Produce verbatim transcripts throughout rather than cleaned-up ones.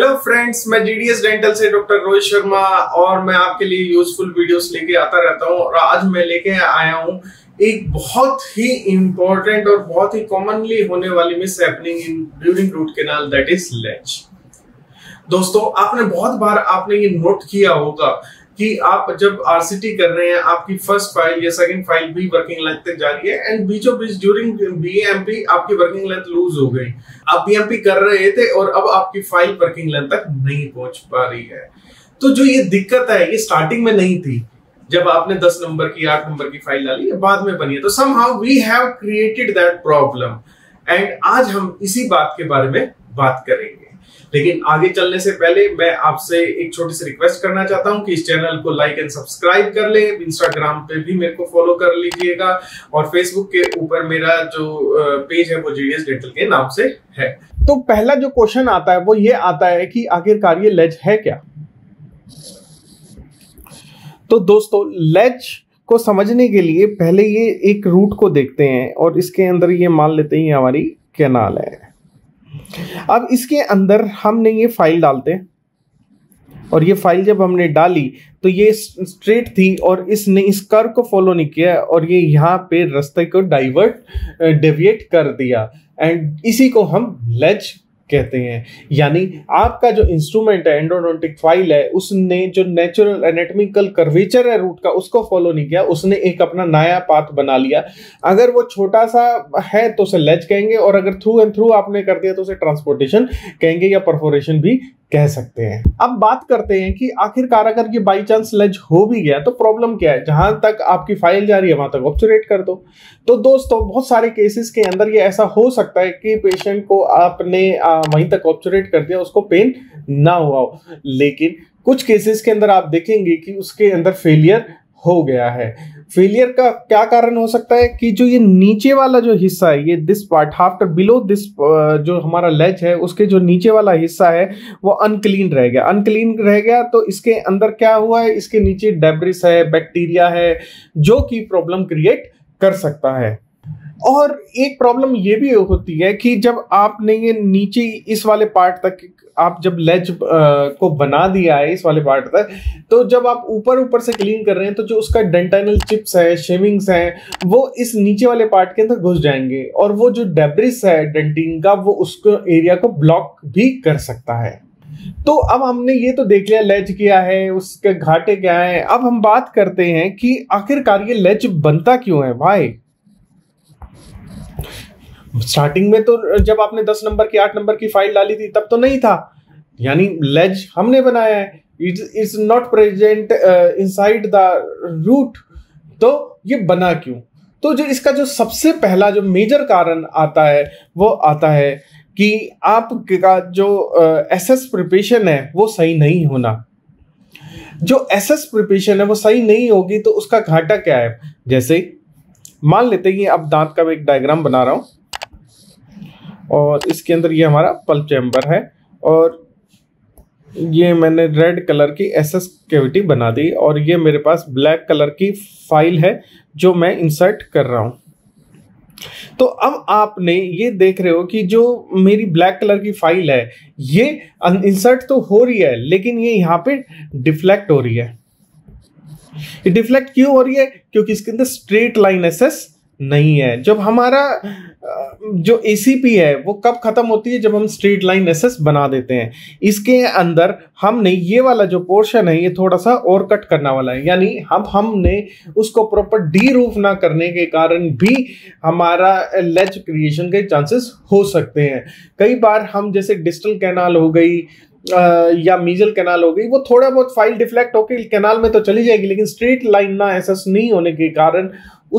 Hello friends, मैं GDS dental से doctor Rohit Sharma और मैं आपके लिए यूजफुल वीडियोस लेके आता रहता हूं। और आज मैं लेके आया हूं एक बहुत ही इम्पोर्टेंट और बहुत ही कॉमनली होने वाली mishappening in during root canal, that is ledge. दोस्तों, आपने बहुत बार आपने ये नोट किया होगा कि आप जब आरसीटी कर रहे हैं, आपकी फर्स्ट फाइल या सेकंड फाइल भी वर्किंग लेंथ तक जा रही है एंड बीचों बीच ड्यूरिंग बीएमपी आपकी वर्किंग लेंथ लूज हो गई। आप बीएमपी कर रहे थे और अब आपकी फाइल वर्किंग लेंथ तक नहीं पहुंच पा रही है। तो जो ये दिक्कत है, ये स्टार्टिंग में नहीं थी जब आपने दस नंबर की आठ नंबर की फाइल डाली, बाद में बनी है। तो somehow we have created that problem and आज हम इसी बात के बारे में बात करेंगे। लेकिन आगे चलने से पहले मैं आपसे एक छोटी सी रिक्वेस्ट करना चाहता हूं कि इस चैनल को लाइक एंड सब्सक्राइब कर ले, इंस्टाग्राम पे भी मेरे को फॉलो कर लीजिएगा और फेसबुक के ऊपर मेरा जो पेज है वो जीडीएस डेंटल के नाम से है। तो पहला जो क्वेश्चन आता है वो ये आता है कि आखिरकार ये लेज है क्या। तो दोस्तों, लेज को समझने के लिए पहले ये एक रूट को देखते हैं और इसके अंदर ये मान लेते हैं हमारी कैनाल है। अब इसके अंदर हमने ये फाइल डालते हैं और ये फाइल जब हमने डाली तो ये स्ट्रेट थी और इसने इस कर्व को फॉलो नहीं किया और ये यहाँ पे रास्ते को डाइवर्ट डेविएट कर दिया एंड इसी को हम लेज कहते हैं। यानी आपका जो इंस्ट्रूमेंट है, एंडोडोंटिक फाइल है, उसने जो नेचुरल एनाटॉमिकल कर्वेचर है रूट का, उसको फॉलो नहीं किया, उसने एक अपना नया पाथ बना लिया। अगर वो छोटा सा है तो उसे लेज कहेंगे और अगर थ्रू एंड थ्रू आपने कर दिया तो उसे ट्रांसपोर्टेशन कहेंगे या परफोरेशन भी कह सकते हैं। अब बात करते हैं कि आखिरकार अगर ये बाई चांस लेज हो भी गया तो प्रॉब्लम क्या है। जहां तक आपकी फाइल जा रही है वहां तक ऑब्चुरेट कर दो। तो दोस्तों, बहुत सारे केसेस के अंदर ये ऐसा हो सकता है कि पेशेंट को आपने वहीं तक ऑब्चुरेट कर दिया, उसको पेन ना हुआ हो, लेकिन कुछ केसेस के अंदर आप देखेंगे कि उसके अंदर फेलियर हो गया है। फेलियर का क्या कारण हो सकता है कि जो ये नीचे वाला जो हिस्सा है, ये this part after below this जो हमारा लेज है, उसके जो नीचे वाला हिस्सा है वो अनक्लीन रह गया। अनक्लीन रह गया तो इसके अंदर क्या हुआ है, इसके नीचे डेब्रिस है, बैक्टीरिया है, जो कि प्रॉब्लम क्रिएट कर सकता है। और एक प्रॉब्लम ये भी होती है कि जब आपने ये नीचे इस वाले पार्ट तक आप जब लेज को बना दिया है, इस वाले पार्ट तक, तो जब आप ऊपर ऊपर से क्लीन कर रहे हैं तो जो उसका डेंटाइनल चिप्स है, शेविंग्स हैं, वो इस नीचे वाले पार्ट के अंदर घुस जाएंगे और वो जो डेब्रिस है डेंटिंग का, वो उसको एरिया को ब्लॉक भी कर सकता है। तो अब हमने ये तो देख लिया लेज किया है, उसके घाटे क्या है। अब हम बात करते हैं कि आखिरकार ये लेज बनता क्यों है। भाई स्टार्टिंग में तो जब आपने दस नंबर की आठ नंबर की फाइल डाली थी तब तो नहीं था, यानी लेज हमने बनाया है, it is not present inside the root. तो ये बना क्यों, तो जो इसका जो सबसे पहला जो मेजर कारण आता है वो आता है कि आपका जो एसएस uh, प्रिपरेशन है वो सही नहीं होना। जो एसएस प्रिपरेशन है वो सही नहीं होगी तो उसका घाटा क्या है। जैसे मान लेते हैं कि अब दांत का मैं एक डायग्राम बना रहा हूँ और इसके अंदर ये हमारा पल्प चैम्बर है और ये मैंने रेड कलर की एसएस कैविटी बना दी और ये मेरे पास ब्लैक कलर की फाइल है जो मैं इंसर्ट कर रहा हूँ। तो अब आपने ये देख रहे हो कि जो मेरी ब्लैक कलर की फाइल है ये इंसर्ट तो हो रही है लेकिन ये यहाँ पे डिफ्लेक्ट हो रही है। ये डिफ्लेक्ट क्यों हो रही है, क्योंकि इसके अंदर स्ट्रेट लाइन एसएस नहीं है। जब हमारा जो एसीपी है वो कब खत्म होती है, जब हम स्ट्रेट लाइन एसएस बना देते हैं। इसके अंदर हमने ये वाला जो पोर्शन है ये थोड़ा सा और कट करना वाला है, यानी हम हमने उसको प्रॉपर डी रूफ ना करने के कारण भी हमारा लेज क्रिएशन के चांसेस हो सकते हैं। कई बार हम जैसे डिस्टल कैनाल हो गई आ, या मीजल कैनाल हो गई, वो थोड़ा बहुत फाइल डिफ्लेक्ट होकर कैनाल में तो चली जाएगी लेकिन स्ट्रेट लाइन ना एसएस नहीं होने के कारण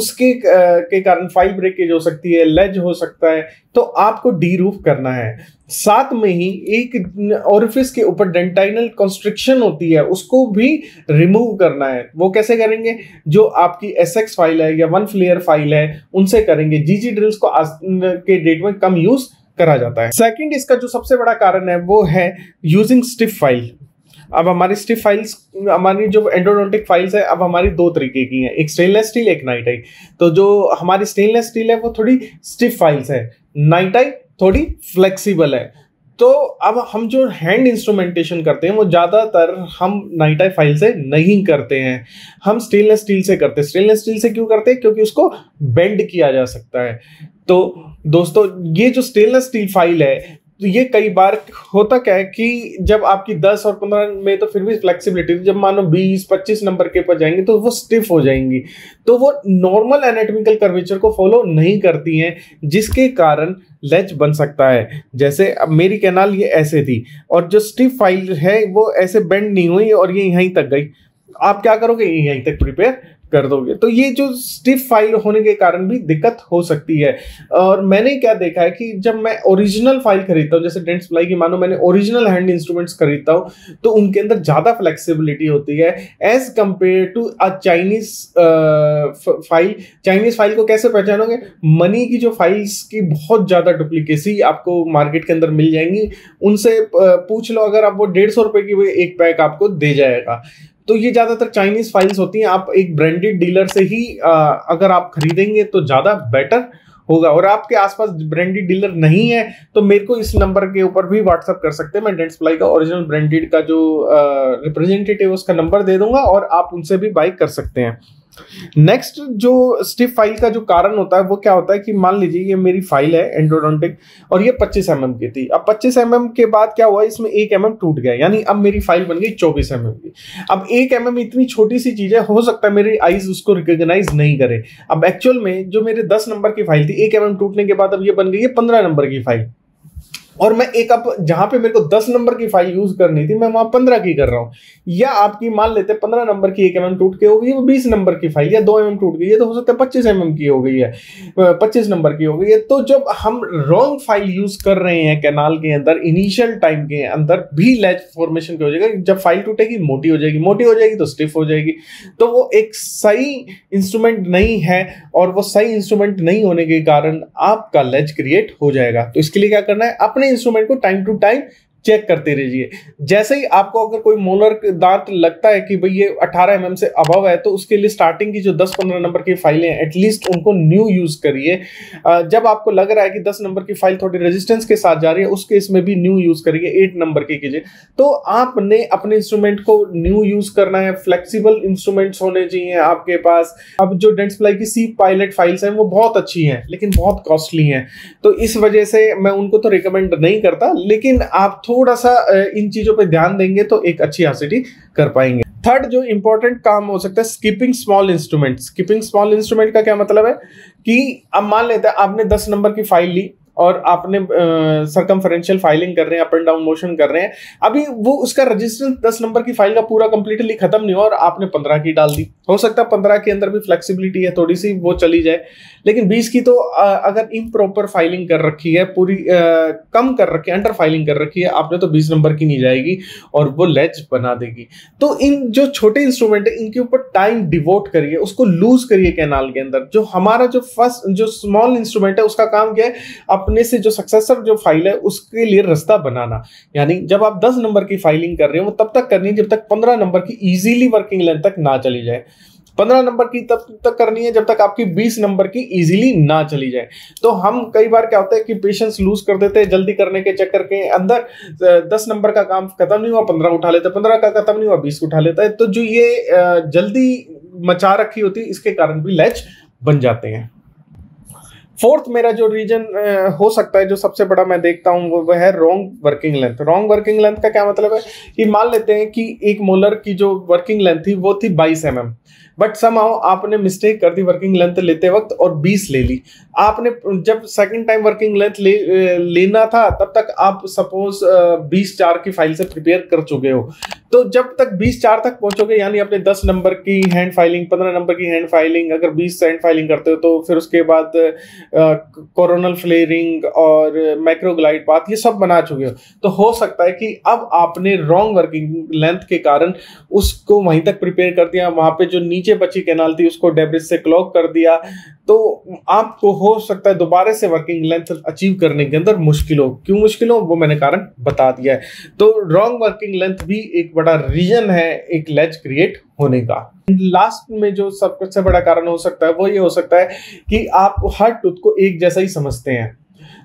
उसके आ, के कारण फाइल ब्रेकेज हो सकती है, लेज हो सकता है। तो आपको डी रूफ करना है। साथ में ही एक ऑरिफिस के ऊपर डेंटाइनल कंस्ट्रिक्शन होती है, उसको भी रिमूव करना है। वो कैसे करेंगे, जो आपकी एसएक्स फाइल है या वन फ्लेयर फाइल है उनसे करेंगे। जीजी ड्रिल्स को आज के डेट में कम यूज करा जाता है। सेकंड, इसका जो सबसे बड़ा कारण है वो है यूजिंग स्टिफ फाइल। अब हमारी स्टिफ फाइल्स, हमारी जो एंडोडोंटिक फाइल्स है, अब हमारी दो तरीके की हैं, एक स्टेनलेस स्टील एक नाइटाई। तो जो हमारी स्टेनलेस स्टील है वो थोड़ी स्टिफ फाइल्स है, नाइटाई थोड़ी फ्लेक्सिबल है। तो अब हम जो हैंड इंस्ट्रूमेंटेशन करते हैं वो ज़्यादातर हम नाइटाई फाइल से नहीं करते हैं, हम स्टेनलेस स्टील से करते हैं। स्टेनलेस स्टील से क्यों करते हैं? क्योंकि उसको बेंड किया जा सकता है। तो दोस्तों ये जो स्टेनलेस स्टील फाइल है तो ये कई बार होता क्या है कि जब आपकी दस और पंद्रह में तो फिर भी फ्लेक्सिबिलिटी, जब मानो बीस पच्चीस नंबर के पर जाएंगे तो वो स्टिफ हो जाएंगी, तो वो नॉर्मल एनाटॉमिकल कर्वेचर को फॉलो नहीं करती हैं, जिसके कारण लेज बन सकता है। जैसे अब मेरी कैनाल ये ऐसे थी और जो स्टिफ फाइल है वो ऐसे बेंड नहीं हुई और ये यहीं तक गई। आप क्या करोगे? ये यहीं तक प्रिपेयर कर दोगे। तो ये जो स्टिफ फाइल होने के कारण भी दिक्कत हो सकती है। और मैंने क्या देखा है कि जब मैं ओरिजिनल फाइल खरीदता हूँ, जैसे डेंट्सप्लाई की मानो मैंने ओरिजिनल हैंड इंस्ट्रूमेंट्स खरीदता हूँ, तो उनके अंदर ज़्यादा फ्लेक्सिबिलिटी होती है as compare to a Chinese file. Chinese file को कैसे पहचानोगे? मनी की जो फाइल्स की बहुत ज़्यादा डुप्लीकेसी आपको मार्केट के अंदर मिल जाएंगी, उनसे पूछ लो, अगर आप वो डेढ़ सौ रुपये की एक पैक आपको दे जाएगा। तो ये ज़्यादातर चाइनीज़ फाइल्स होती हैं। आप एक ब्रांडेड डीलर से ही आ, अगर आप खरीदेंगे तो ज़्यादा बेटर होगा। और आपके आसपास ब्रांडेड डीलर नहीं है तो मेरे को इस नंबर के ऊपर भी व्हाट्सअप कर सकते हैं। मैं डेंट्सप्लाई का ओरिजिनल ब्रांडेड का जो रिप्रेजेंटेटिव उसका नंबर दे दूंगा और आप उनसे भी बाय कर सकते हैं। नेक्स्ट जो स्टिफ फाइल का जो कारण होता है वो क्या होता है कि मान लीजिए ये मेरी फाइल है एंडोडोंटिक और ये पच्चीस एम एम की थी। अब पच्चीस एम एम के बाद क्या हुआ, इसमें एक एम एम टूट गया, यानी अब मेरी फाइल बन गई चौबीस एम एम की। अब एक एम एम इतनी छोटी सी चीज है, हो सकता है मेरी आईज उसको रिकॉग्नाइज नहीं करे। अब एक्चुअल में जो मेरे दस नंबर की फाइल थी, एक एम एम टूटने के बाद अब ये बन गई है पंद्रह नंबर की फाइल, और मैं एक अब जहाँ पे मेरे को दस नंबर की फाइल यूज करनी थी मैं वहाँ पंद्रह की कर रहा हूँ। या आपकी मान लेते हैं पंद्रह नंबर की एक एम एम टूट के हो गई है वो बीस नंबर की फाइल, या दो एम एम टूट गई है तो हो सकता है पच्चीस एम एम की हो गई है, पच्चीस नंबर की हो गई है। तो जब हम रॉन्ग फाइल यूज कर रहे हैं कैनाल के अंदर, इनिशियल टाइम के अंदर भी लेज फॉर्मेशन हो जाएगा। जब फाइल टूटेगी मोटी हो जाएगी, मोटी हो जाएगी तो स्टिफ हो जाएगी। तो वो एक सही इंस्ट्रूमेंट नहीं है और वो सही इंस्ट्रूमेंट नहीं होने के कारण आपका लेज क्रिएट हो जाएगा। तो इसके लिए क्या करना है, अपने इंस्ट्रूमेंट को टाइम टू टाइम चेक करते रहिए। जैसे ही आपको अगर कोई मोलर दांत लगता है कि भाई ये अठारह एम एम से अबव है, तो उसके लिए स्टार्टिंग की जो दस पंद्रह नंबर की फाइलें हैं एटलीस्ट उनको न्यू यूज करिए। जब आपको लग रहा है कि दस नंबर की फाइल थोड़ी रेजिस्टेंस के साथ जा रही है, उसके इसमें भी न्यू यूज करिए, एट नंबर की कीजिए। तो आपने अपने इंस्ट्रूमेंट को न्यू यूज करना है, फ्लेक्सीबल इंस्ट्रूमेंट्स होने चाहिए आपके पास। अब जो डेंट्सप्लाई की सी पायलट फाइल्स हैं वो बहुत अच्छी हैं लेकिन बहुत कॉस्टली हैं, तो इस वजह से मैं उनको तो रिकमेंड नहीं करता, लेकिन आप थोड़ा सा इन चीजों पे ध्यान देंगे तो एक अच्छी आरसीटी कर पाएंगे। थर्ड जो इंपॉर्टेंट काम हो सकता है, skipping small instrument. Skipping small instrument का क्या मतलब है कि अब मान लेते हैं आपने दस नंबर की फाइल ली और आपने सरकमफरेंशियल फाइलिंग कर रहे हैं, अप एंड डाउन मोशन कर रहे हैं। अभी वो उसका रजिस्टेंस दस नंबर की फाइल का पूरा कंप्लीटली खत्म नहीं हुआ और आपने पंद्रह की डाल दी। हो सकता है पंद्रह के अंदर भी फ्लेक्सिबिलिटी है थोड़ी सी, वो चली जाए, लेकिन बीस की तो आ, अगर इम्प्रॉपर फाइलिंग कर रखी है, पूरी आ, कम कर रखी है, अंडर फाइलिंग कर रखी है आपने, तो बीस नंबर की नहीं जाएगी और वो लेज बना देगी। तो इन जो छोटे इंस्ट्रूमेंट है इनके ऊपर टाइम डिवोट करिए, उसको लूज करिए कैनाल के अंदर। जो हमारा जो फर्स्ट जो स्मॉल इंस्ट्रूमेंट है उसका काम क्या है, अपने से जो सक्सेसर जो फाइल है उसके लिए रास्ता बनाना। यानी जब आप दस नंबर की फाइलिंग कर रहे हो तब तक करनी है जब तक पंद्रह नंबर की इजीली वर्किंग लेंथ तक ना चली जाए। पंद्रह नंबर की तब तक करनी है जब तक आपकी बीस नंबर की इजीली ना चली जाए। तो हम कई बार क्या होता है कि पेशेंस लूज कर देते हैं जल्दी करने के चक्कर के अंदर। दस नंबर का काम खत्म नहीं हुआ पंद्रह उठा लेते हैं, पंद्रह का खत्म नहीं हुआ बीस उठा लेता है। तो जो ये जल्दी मचा रखी होती है इसके कारण भी लेज बन जाते हैं। फोर्थ मेरा जो रीजन हो सकता है जो सबसे बड़ा मैं देखता हूँ वो वह है wrong working length. Wrong working length का क्या मतलब है कि मान लेते हैं कि एक मोलर की जो वर्किंग लेंथ थी वो थी बाईस एम एम, बट समहाउ आपने मिस्टेक कर दी वर्किंग लेंथ लेते वक्त और बीस ले ली। आपने जब सेकंड टाइम वर्किंग लेंथ ले, लेना था तब तक आप सपोज बीस चार की फाइल से प्रिपेयर कर चुके हो। तो जब तक बीस चार तक पहुंचोगे, यानी अपने दस नंबर की हैंड फाइलिंग, पंद्रह नंबर की हैंड फाइलिंग, अगर बीस हैंड फाइलिंग करते हो तो फिर उसके बाद कोरोनल फ्लेयरिंग और माइक्रोग्लाइड पाथ ये सब बना चुके हो। तो हो सकता है कि अब आपने रॉन्ग वर्किंग लेंथ के कारण उसको वहीं तक प्रिपेयर कर दिया, वहाँ पे जो नीचे बची कैनाल थी उसको डेब्रिस से क्लॉग कर दिया, तो आपको हो सकता है दोबारा से वर्किंग लेंथ अचीव करने के अंदर मुश्किल हो। क्यों मुश्किल हो वो मैंने कारण बता दिया है। तो रॉन्ग वर्किंग लेंथ भी एक बड़ा रीजन है एक लेज क्रिएट होने का। लास्ट में जो सबसे बड़ा कारण हो सकता है वो ये हो सकता है कि आप हर टूथ को एक जैसा ही समझते हैं।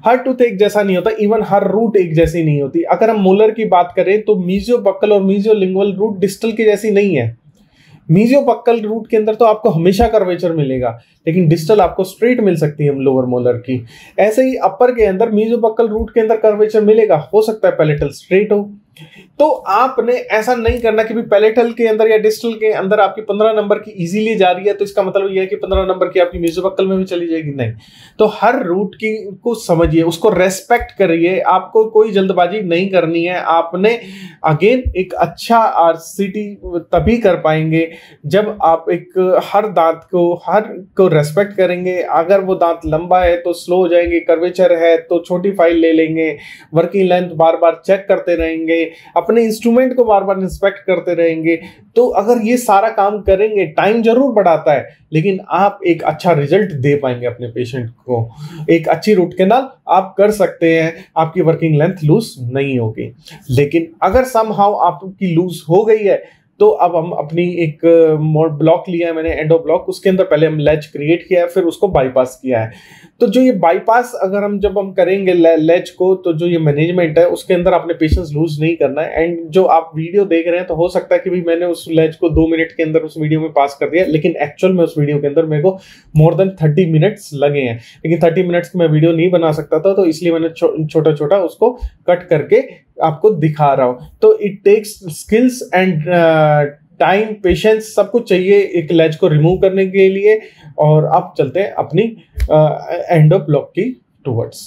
हर टूथ एक जैसा नहीं होता, इवन हर रूट एक जैसी नहीं होती। अगर हम मोलर की बात करें तो मीजियो बक्कल और मीजियो लिंगुअल रूट डिस्टल की जैसी नहीं है। मीजियो बक्कल रूट के अंदर तो आपको हमेशा कर्वेचर मिलेगा, लेकिन डिस्टल आपको स्ट्रेट मिल सकती है हम लोअर मोलर की। ऐसे ही अपर के अंदर मीजियो बक्कल रूट के अंदर कर्वेचर मिलेगा, हो सकता है पैलेटल स्ट्रेट हो। तो आपने ऐसा नहीं करना कि भी पैलेटल के अंदर या डिस्टल के अंदर आपकी पंद्रह नंबर की इजीली जा रही है तो इसका मतलब यह है कि पंद्रह नंबर की आपकी मीजियो बक्कल में भी चली जाएगी, नहीं। तो हर रूट की को समझिए, उसको रेस्पेक्ट करिए, आपको कोई जल्दबाजी नहीं करनी है। आपने अगेन एक अच्छा आरसीटी तभी कर पाएंगे जब आप एक हर दांत को हर को रेस्पेक्ट करेंगे। अगर वो दांत लंबा है तो स्लो हो जाएंगे, कर्वेचर है तो छोटी फाइल ले लेंगे, वर्किंग लेंथ बार बार चेक करते रहेंगे, अपने इंस्ट्रूमेंट को बार बार इंस्पेक्ट करते रहेंगे। तो अगर ये सारा काम करेंगे, टाइम जरूर बढ़ाता है, लेकिन आप एक अच्छा रिजल्ट दे पाएंगे अपने पेशेंट को। एक अच्छी रूट कैनाल आप कर सकते हैं, आपकी वर्किंग लेंथ लूज नहीं होगी। लेकिन अगर समहाउ आपकी लूज हो गई है तो अब हम अपनी एक मोड ब्लॉक लिया है मैंने, एंडो ब्लॉक, उसके अंदर पहले हम लेज क्रिएट किया है, फिर उसको बाईपास किया है। तो जो ये बाईपास अगर हम जब हम करेंगे ले, लेज को, तो जो ये मैनेजमेंट है उसके अंदर आपने पेशेंस लूज नहीं करना है। एंड जो आप वीडियो देख रहे हैं तो हो सकता है कि भी मैंने उस लेज को दो मिनट के अंदर उस वीडियो में पास कर दिया, लेकिन एक्चुअल में उस वीडियो के अंदर मेरे को मोर देन थर्टी मिनट्स लगे हैं। लेकिन थर्टी मिनट्स में वीडियो नहीं बना सकता था, तो इसलिए मैंने छो, छोटा छोटा उसको कट करके आपको दिखा रहा हूं। तो it takes skills and time, patience, सब कुछ चाहिए एक लेज को रिमूव करने के लिए। और आप चलते हैं अपनी एंडो ब्लॉक की टूवर्ड्स।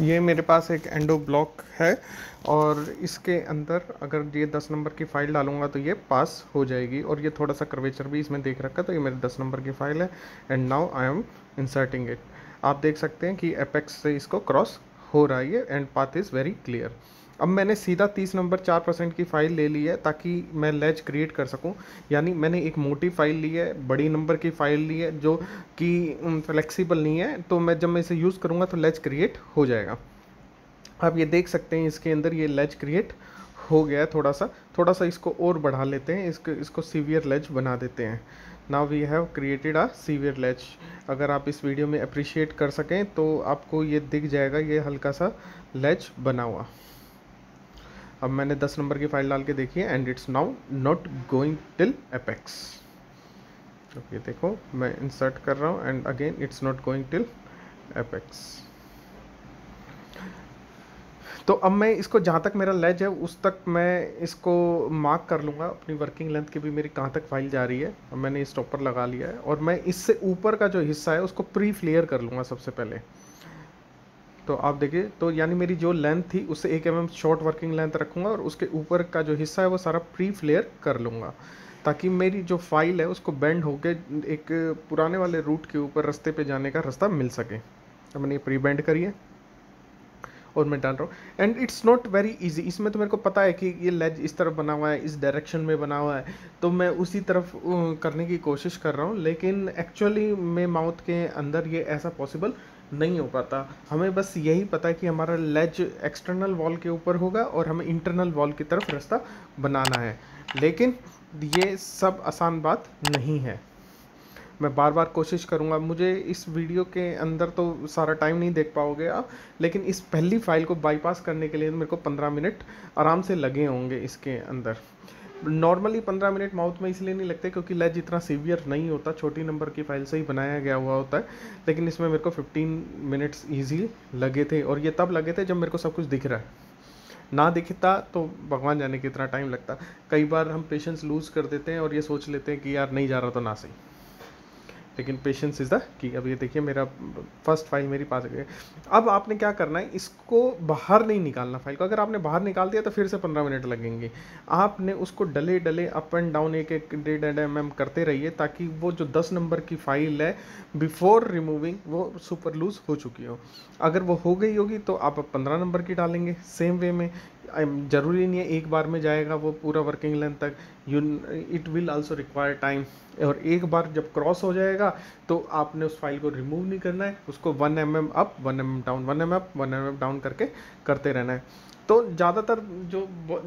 ये मेरे पास एक एंडो ब्लॉक है और इसके अंदर अगर ये दस नंबर की फ़ाइल डालूंगा तो ये पास हो जाएगी, और ये थोड़ा सा कर्वेचर भी इसमें देख रखा, तो ये मेरे दस नंबर की फ़ाइल है। And now I am inserting it. आप देख सकते हैं कि एपेक्स से इसको क्रॉस हो रहा है and path is very clear. अब मैंने सीधा तीस नंबर चार परसेंट की फ़ाइल ले ली है ताकि मैं लेज क्रिएट कर सकूं, यानी मैंने एक मोटी फ़ाइल ली है, बड़ी नंबर की फ़ाइल ली है जो कि फ्लेक्सिबल नहीं है, तो मैं जब मैं इसे यूज़ करूंगा तो लेज क्रिएट हो जाएगा। आप ये देख सकते हैं इसके अंदर ये लेज क्रिएट हो गया है। थोड़ा सा थोड़ा सा इसको और बढ़ा लेते हैं, इसको इसको सीवियर लेज बना देते हैं। Now we have created a severe ledge. अगर आप इस वीडियो में अप्रिशिएट कर सकें तो आपको ये दिख जाएगा, ये हल्का सा लेज बना हुआ। अब मैंने दस नंबर की फाइल डाल के देखी है and it's now not going till apex. Okay, देखो मैं इंसर्ट कर रहा हूँ and again it's not going till apex. तो अब मैं इसको जहाँ तक मेरा लेज है उस तक मैं इसको मार्क कर लूँगा, अपनी वर्किंग लेंथ की भी मेरी कहाँ तक फाइल जा रही है। अब मैंने स्टॉपर लगा लिया है और मैं इससे ऊपर का जो हिस्सा है उसको प्री फ्लेयर कर लूँगा सबसे पहले। तो आप देखिए, तो यानी मेरी जो लेंथ थी उससे एक M M short working length रखूँगा और उसके ऊपर का जो हिस्सा है वो सारा प्री फ्लेयर कर लूँगा, ताकि मेरी जो फाइल है उसको बेंड होके एक पुराने वाले रूट के ऊपर रास्ते पर जाने का रास्ता मिल सके। तो मैंने ये प्री बेंड करी है और मैं डाल रहा हूँ। And it's not very easy, इसमें तो मेरे को पता है कि ये लेज इस तरफ बना हुआ है, इस डायरेक्शन में बना हुआ है, तो मैं उसी तरफ करने की कोशिश कर रहा हूँ, लेकिन एक्चुअली में माउथ के अंदर ये ऐसा पॉसिबल नहीं हो पाता। हमें बस यही पता है कि हमारा लेज एक्सटर्नल वॉल के ऊपर होगा और हमें इंटरनल वॉल की तरफ रास्ता बनाना है, लेकिन ये सब आसान बात नहीं है। मैं बार बार कोशिश करूँगा। मुझे इस वीडियो के अंदर तो सारा टाइम नहीं देख पाओगे आप, लेकिन इस पहली फ़ाइल को बाईपास करने के लिए मेरे को पंद्रह मिनट आराम से लगे होंगे इसके अंदर। नॉर्मली पंद्रह मिनट माउथ में इसलिए नहीं लगते क्योंकि लेज इतना सीवियर नहीं होता, छोटी नंबर की फ़ाइल से ही बनाया गया हुआ होता है, लेकिन इसमें मेरे को फिफ्टीन मिनट्स ईजी लगे थे। और ये तब लगे थे जब मेरे को सब कुछ दिख रहा है, ना दिखता तो भगवान जाने कितना टाइम लगता। कई बार हम पेशेंस लूज़ कर देते हैं और ये सोच लेते हैं कि यार नहीं जा रहा तो ना सही, लेकिन पेशेंस इज़ द की। अब ये देखिए मेरा फर्स्ट फाइल मेरी पास गई। अब आपने क्या करना है, इसको बाहर नहीं निकालना फाइल को। अगर आपने बाहर निकाल दिया तो फिर से पंद्रह मिनट लगेंगे। आपने उसको डले डले अप एंड डाउन एक एक डेढ़ डेढ़ एम एम करते रहिए, ताकि वो जो दस नंबर की फ़ाइल है बिफोर रिमूविंग वो सुपर लूज हो चुकी हो। अगर वो हो गई होगी तो आप पंद्रह नंबर की डालेंगे सेम वे में, जरूरी नहीं है एक बार में जाएगा वो पूरा वर्किंग लेंथ तक, you it will also require time. और एक बार जब क्रॉस हो जाएगा तो आपने उस फाइल को रिमूव नहीं करना है, उसको one M M up one M M down one M M up one M M down करके करते रहना है। तो ज़्यादातर जो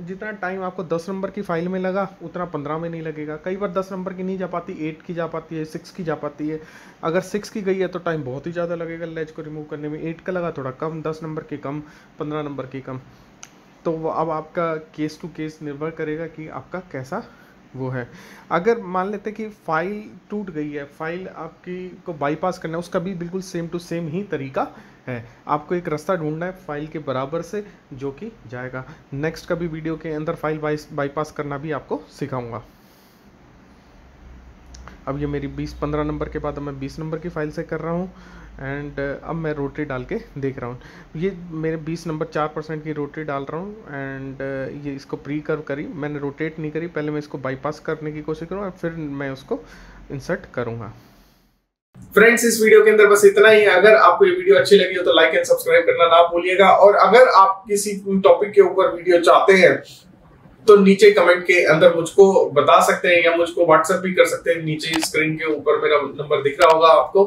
जितना टाइम आपको दस नंबर की फ़ाइल में लगा उतना पंद्रह में नहीं लगेगा। कई बार दस नंबर की नहीं जा पाती, एट की जा पाती है, सिक्स की जा पाती है। अगर सिक्स की गई है तो टाइम बहुत ही ज़्यादा लगेगा लेज को रिमूव करने में, एट का लगा थोड़ा कम, दस नंबर की कम, पंद्रह नंबर की कम। तो अब आपका केस टू केस निर्भर करेगा कि आपका कैसा वो है। अगर मान लेते कि फ़ाइल टूट गई है, फाइल आपकी को बाईपास करना है, उसका भी बिल्कुल सेम टू सेम ही तरीका है। आपको एक रास्ता ढूंढना है फ़ाइल के बराबर से जो कि जाएगा। नेक्स्ट का भी वीडियो के अंदर फाइल बाईपास करना भी आपको सिखाऊंगा। अब ये मेरी बीस पंद्रह नंबर के बाद मैं बीस नंबर की फ़ाइल से कर रहा हूँ एंड अब मैं रोटरी डाल के देख रहा हूँ। ये मेरे बीस नंबर चार परसेंट की रोटरी डाल रहा हूँ एंड ये इसको प्री कर्व करी, मैंने रोटेट नहीं करी, पहले मैं इसको बाईपास करने की कोशिश करूँगा फिर मैं उसको इंसर्ट करूँगा। फ्रेंड्स, इस वीडियो के अंदर बस इतना ही है। अगर आपको ये वीडियो अच्छी लगी हो तो लाइक एंड सब्सक्राइब करना ना भूलिएगा। और अगर आप किसी टॉपिक के ऊपर वीडियो चाहते हैं तो नीचे कमेंट के अंदर मुझको बता सकते हैं या मुझको व्हाट्सएप भी कर सकते हैं। नीचे स्क्रीन के ऊपर मेरा नंबर दिख रहा होगा आपको।